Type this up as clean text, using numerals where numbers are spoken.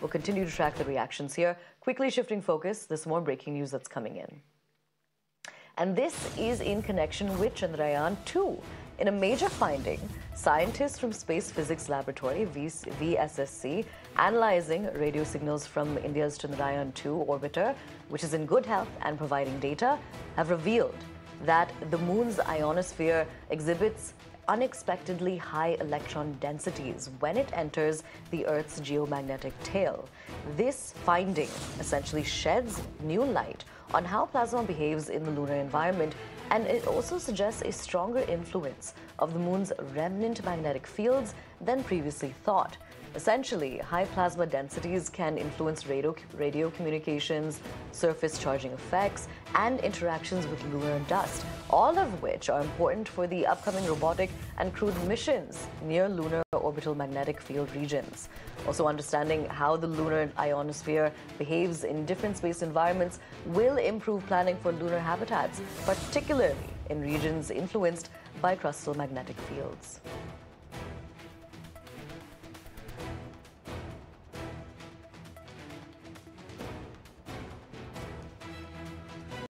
We'll continue to track the reactions here. Quickly shifting focus, there's more breaking news that's coming in. And this is in connection with Chandrayaan 2. In a major finding, scientists from Space Physics Laboratory, VSSC, analyzing radio signals from India's Chandrayaan 2 orbiter, which is in good health and providing data, have revealed that the moon's ionosphere exhibits unexpectedly high electron densities when it enters the Earth's geomagnetic tail. This finding essentially sheds new light on how plasma behaves in the lunar environment, and it also suggests a stronger influence of the moon's remnant magnetic fields than previously thought. Essentially, high plasma densities can influence radio communications, surface charging effects, and interactions with lunar dust, all of which are important for the upcoming robotic and crewed missions near lunar orbital magnetic field regions. Also, understanding how the lunar ionosphere behaves in different space environments will improve planning for lunar habitats, particularly in regions influenced by crustal magnetic fields.